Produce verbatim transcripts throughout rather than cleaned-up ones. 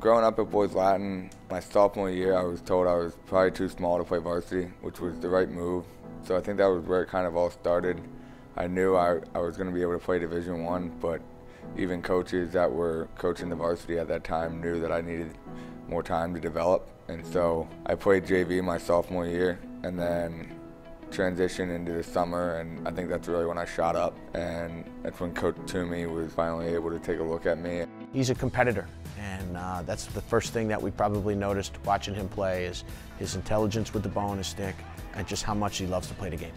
Growing up at Boys Latin, my sophomore year, I was told I was probably too small to play varsity, which was the right move. So I think that was where it kind of all started. I knew I, I was going to be able to play Division One, but even coaches that were coaching the varsity at that time knew that I needed more time to develop. And so I played J V my sophomore year and then transitioned into the summer, and I think that's really when I shot up. And that's when Coach Toomey was finally able to take a look at me. He's a competitor, and uh, that's the first thing that we probably noticed watching him play is his intelligence with the ball and his stick and just how much he loves to play the game.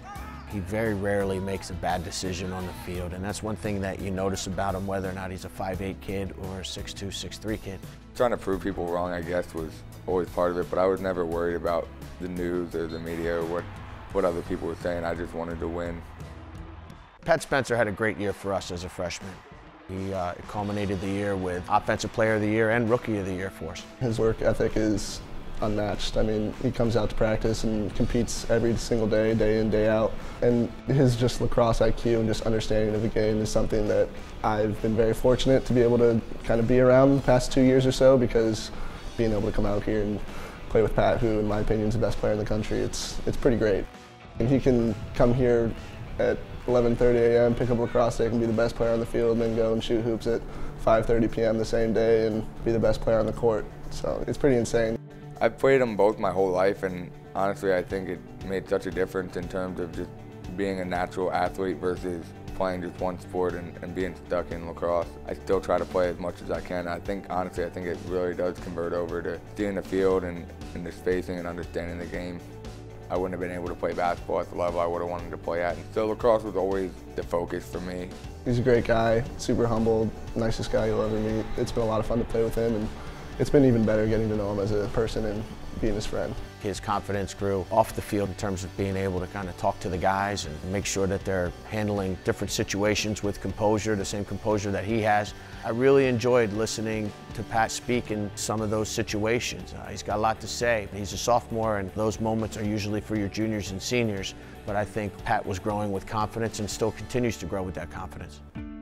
He very rarely makes a bad decision on the field, and that's one thing that you notice about him, whether or not he's a five eight kid or a six two, six three kid. Trying to prove people wrong, I guess, was always part of it, but I was never worried about the news or the media or what, what other people were saying. I just wanted to win. Pat Spencer had a great year for us as a freshman. He uh, culminated the year with Offensive Player of the Year and Rookie of the Year for us. His work ethic is unmatched. I mean, he comes out to practice and competes every single day, day in, day out. And his just lacrosse I Q and just understanding of the game is something that I've been very fortunate to be able to kind of be around the past two years or so, because being able to come out here and play with Pat, who in my opinion is the best player in the country, it's, it's pretty great. And he can come here at eleven thirty a m, pick up a lacrosse stick and be the best player on the field, and then go and shoot hoops at five thirty p m the same day and be the best player on the court. So it's pretty insane. I've played them both my whole life, and honestly I think it made such a difference in terms of just being a natural athlete versus playing just one sport and, and being stuck in lacrosse. I still try to play as much as I can. I think, honestly, I think it really does convert over to seeing the field and, and the spacing and understanding the game. I wouldn't have been able to play basketball at the level I would have wanted to play at. And so lacrosse was always the focus for me. He's a great guy, super humble, nicest guy you'll ever meet. It's been a lot of fun to play with him, and it's been even better getting to know him as a person and being his friend. His confidence grew off the field in terms of being able to kind of talk to the guys and make sure that they're handling different situations with composure, the same composure that he has. I really enjoyed listening to Pat speak in some of those situations. Uh, he's got a lot to say. He's a sophomore, and those moments are usually for your juniors and seniors, but I think Pat was growing with confidence and still continues to grow with that confidence.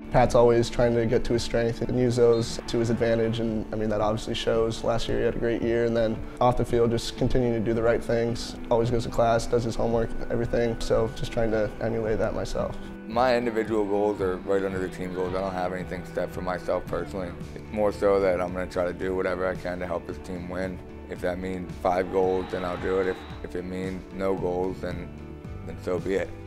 Pat's always trying to get to his strength and use those to his advantage, and I mean that obviously shows. Last year he had a great year, and then off the field just continuing to do the right things. Always goes to class, does his homework, everything, so just trying to emulate that myself. My individual goals are right under the team goals. I don't have anything set for myself personally. It's more so that I'm going to try to do whatever I can to help this team win. If that means five goals, then I'll do it. If, if it means no goals, then, then so be it.